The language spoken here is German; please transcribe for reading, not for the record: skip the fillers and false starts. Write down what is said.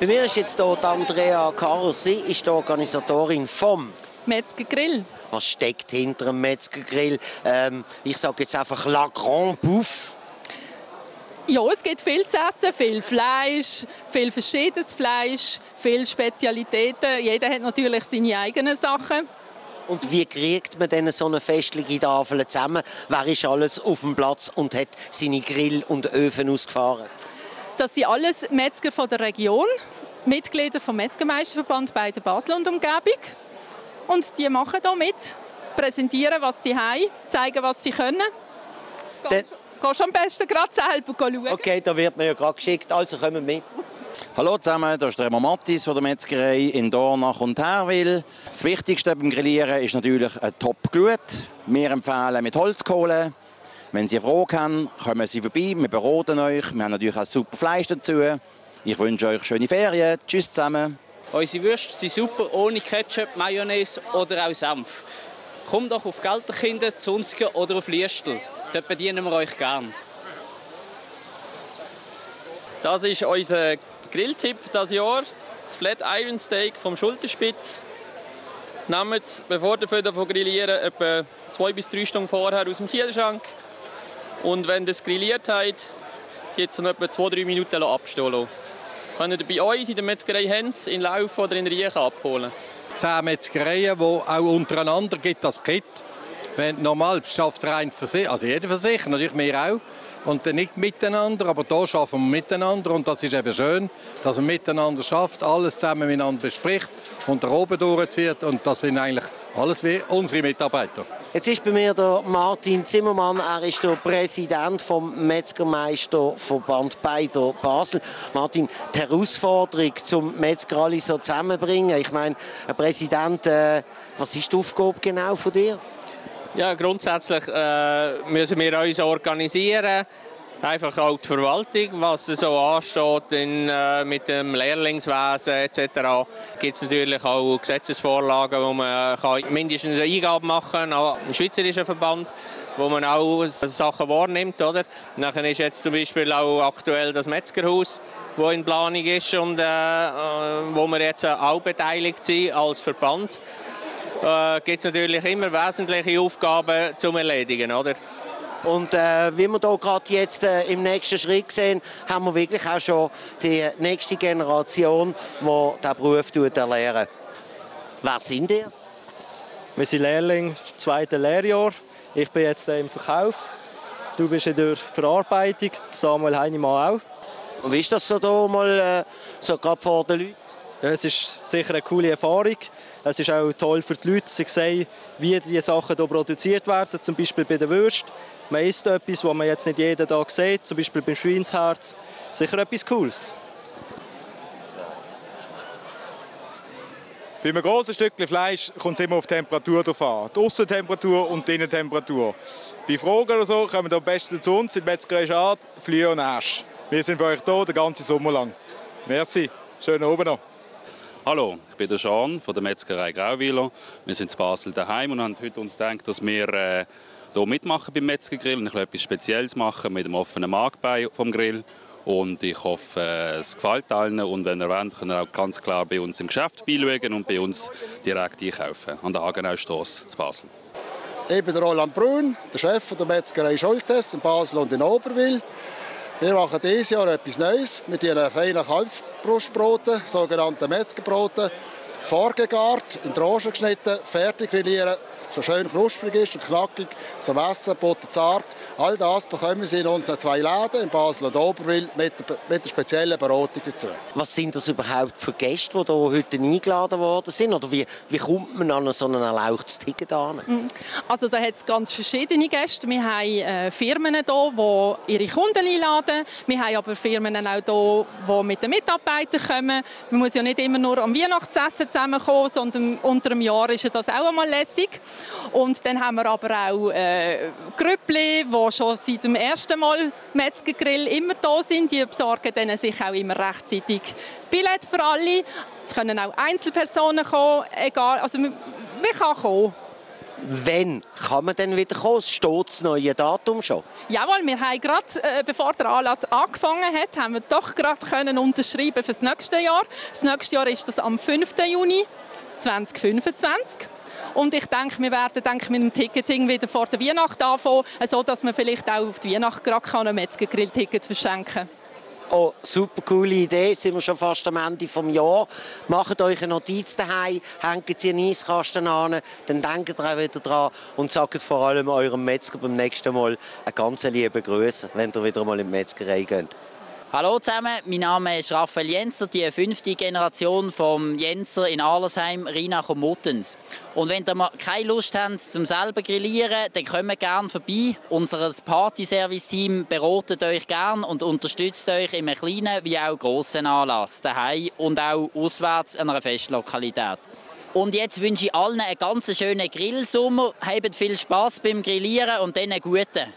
Bei mir ist jetzt hier Andrea Carlos. Sie ist die Organisatorin vom Metzger Grill. Was steckt hinter dem Metzger Grill? Ich sage jetzt einfach La Grande bouffe. Ja, es gibt viel zu essen, viel Fleisch, viel verschiedenes Fleisch, viele Spezialitäten. Jeder hat natürlich seine eigenen Sachen. Und wie kriegt man denn so eine festliche Tafel zusammen? Wer ist alles auf dem Platz und hat seine Grill und Öfen ausgefahren? Das sind alles Metzger von der Region, Mitglieder vom Metzgermeisterverband bei der Basel und Umgebung. Und die machen hier mit, präsentieren, was sie haben, zeigen, was sie können. Kannst du am besten gerade selber schauen. Okay, da wird man ja gerade geschickt, also kommen wir mit. Hallo zusammen, hier ist Remo Mathis von der Metzgerei in Dornach und Herwil. Das Wichtigste beim Grillieren ist natürlich eine Top-Glut. Wir empfehlen mit Holzkohle. Wenn Sie eine Frage haben, kommen Sie vorbei, wir beraten euch. Wir haben natürlich auch super Fleisch dazu. Ich wünsche euch schöne Ferien. Tschüss zusammen. Unsere Würste sind super, ohne Ketchup, Mayonnaise oder auch Senf. Kommt doch auf Gelterkinder, Zunzgen oder auf Liestal. Dort bedienen wir euch gern. Das ist unser Grilltipp für dieses Jahr. Das Flat Iron Steak vom Schulterspitz. Nehmen wir es, bevor wir davon grillieren, etwa 2 bis 3 Stunden vorher aus dem Kühlschrank. Und wenn ihr es grilliert habt, jetzt noch etwa 2-3 Minuten abstehen lassen. Könnt ihr bei uns in der Metzgerei Hens, in Laufen oder in Riechen abholen. 10 Metzgereien, die auch untereinander gibt, das gibt. Wenn normal schafft rein für sich, also jeder für sich, natürlich wir auch. Und nicht miteinander, aber hier schaffen wir miteinander. Und das ist eben schön, dass man miteinander schafft, alles zusammen miteinander bespricht und nach oben durchzieht. Und das sind eigentlich alles wie unsere Mitarbeiter. Jetzt ist bei mir der Martin Zimmermann, er ist der Präsident des Metzgermeisterverband beider Basel. Martin, die Herausforderung, zum Metzger alle so zusammenzubringen, ich meine, Herr Präsident, was ist die Aufgabe genau von dir? Ja, grundsätzlich müssen wir uns organisieren, einfach auch die Verwaltung, was so ansteht mit dem Lehrlingswesen etc. Gibt es natürlich auch Gesetzesvorlagen, wo man mindestens eine Eingabe machen kann, im schweizerischen Verband, wo man auch Sachen wahrnimmt, oder? Nachher ist jetzt zum Beispiel auch aktuell das Metzgerhaus, wo in Planung ist und wo wir jetzt auch beteiligt sind als Verband. Gibt es natürlich immer wesentliche Aufgaben zu erledigen, oder? Und wie wir hier gerade jetzt im nächsten Schritt sehen, haben wir wirklich auch schon die nächste Generation, die diesen Beruf erlernt. Wer sind ihr? Wir sind Lehrling im 2. Lehrjahr. Ich bin jetzt im Verkauf. Du bist in der Verarbeitung, Samuel Heinemann auch. Und wie ist das so hier mal so gerade vor den Leuten? Ja, es ist sicher eine coole Erfahrung. Es ist auch toll für die Leute, sie sehen, wie die Sachen hier produziert werden, zum Beispiel bei den Würsten. Man isst etwas, was man jetzt nicht jeden Tag sieht, zum Beispiel beim Schweinsherz. Sicher etwas Cooles. Bei einem grossen Stückchen Fleisch kommt es immer auf die Temperatur drauf an. Die Aussentemperatur und die Innentemperatur. Bei Fragen oder so kommen wir am besten zu uns in die Metzgerei Schade, Flüe und Asch. Wir sind für euch hier den ganzen Sommer lang. Merci, schönen Abend noch. Hallo, ich bin der Sean von der Metzgerei Grauwieler. Wir sind in Basel daheim und haben heute uns gedacht, dass wir hier mitmachen beim Metzgergrill und etwas Spezielles machen mit dem offenen Marktbein vom Grill. Und ich hoffe, es gefällt allen. Und wenn ihr wollt, könnt ihr auch ganz klar bei uns im Geschäft beischauen und bei uns direkt einkaufen an der Hagenauerstrasse in Basel. Ich bin der Roland Brun, der Chef der Metzgerei Schultes in Basel und in Oberwil. Wir machen dieses Jahr etwas Neues mit ihren feinen Kalbsbrustbroten, sogenannten Metzgerbroten, vorgegart, in Tranchen geschnitten, fertig grillieren, so schön knusprig ist und knackig, zum Essen, butterzart. All das bekommen Sie in unseren 2 Läden, in Basel und Oberwil, mit der speziellen Beratung dazu. Was sind das überhaupt für Gäste, die hier heute eingeladen worden sind? Oder wie kommt man an so ein erlauchtes Ticket an? Also da hat es ganz verschiedene Gäste. Wir haben Firmen hier, die ihre Kunden einladen. Wir haben aber Firmen auch hier, die mit den Mitarbeitern kommen. Man muss ja nicht immer nur am Weihnachtsessen zusammenkommen, sondern unter dem Jahr ist das auch einmal lässig. Und dann haben wir aber auch Grüppli, die schon seit dem ersten Mal Metzgergrill immer da sind. Die besorgen dann sich auch immer rechtzeitig Billett für alle. Es können auch Einzelpersonen kommen, egal, also man kann kommen. Wann kann man denn wieder kommen? Steht das neue Datum schon? Jawohl, wir haben gerade, bevor der Anlass angefangen hat, haben wir doch gerade unterschreiben für das nächste Jahr. Das nächste Jahr ist das am 5. Juni 2025. Und ich denke, wir werden mit dem Ticketing wieder vor der Weihnacht anfangen, sodass man vielleicht auch auf die Weihnacht gerade ein Metzger Grill-Ticket verschenken kann. Oh, super coole Idee. Sind wir schon fast am Ende des Jahres. Macht euch eine Notiz daheim, hängt sie in den Eiskasten an, dann denkt ihr auch wieder dran und sagt vor allem eurem Metzger beim nächsten Mal einen ganz lieben Grüß, wenn ihr wieder mal in die Metzgerei geht. Hallo zusammen, mein Name ist Raphael Jenzer, die 5. Generation vom Jenzer in Ahlersheim, Rheinach und Muttens. Und wenn ihr mal keine Lust habt zum selber grillieren, dann kommt gerne vorbei. Unser Party-Service-Team berät euch gerne und unterstützt euch in einem kleinen wie auch grossen Anlass, daheim und auch auswärts an einer Festlokalität. Und jetzt wünsche ich allen einen ganz schönen Grillsommer, habt viel Spass beim Grillieren und dann einen guten.